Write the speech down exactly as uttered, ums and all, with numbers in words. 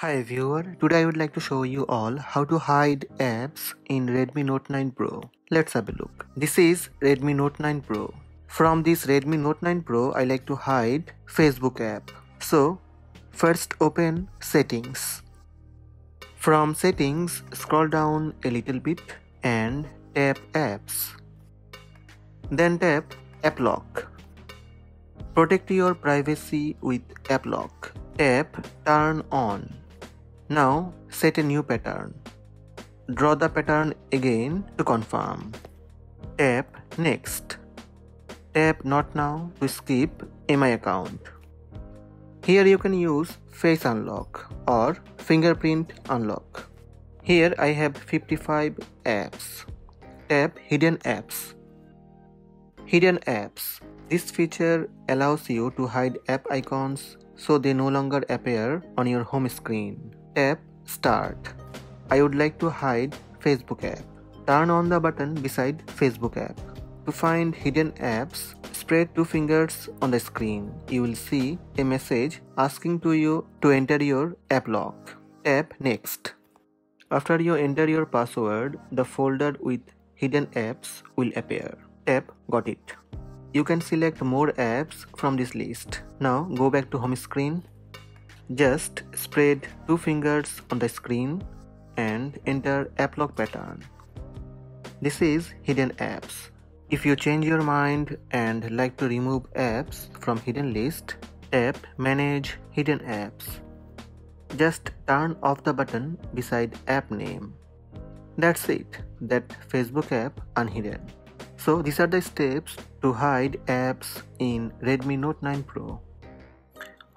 Hi viewer, today I would like to show you all how to hide apps in Redmi Note nine Pro. Let's have a look. This is Redmi Note nine Pro. From this Redmi Note nine Pro, I like to hide Facebook app. So, first open settings. From settings, scroll down a little bit and tap apps. Then tap app lock. Protect your privacy with app lock. Tap turn on. Now set a new pattern. Draw the pattern again to confirm. Tap next. Tap not now to skip my account. Here you can use face unlock or fingerprint unlock. Here I have fifty-five apps. Tap hidden apps. Hidden apps. This feature allows you to hide app icons so they no longer appear on your home screen. Tap start. I would like to hide Facebook app. Turn on the button beside Facebook app. To find hidden apps, spread two fingers on the screen. You will see a message asking to you to enter your app lock. Tap next. After you enter your password, the folder with hidden apps will appear. Tap got it. You can select more apps from this list. Now go back to home screen. Just spread two fingers on the screen and enter app lock pattern. This is hidden apps. If you change your mind and like to remove apps from hidden list, tap manage hidden apps. Just turn off the button beside app name. That's it. That Facebook app unhidden. So these are the steps to hide apps in Redmi Note nine Pro.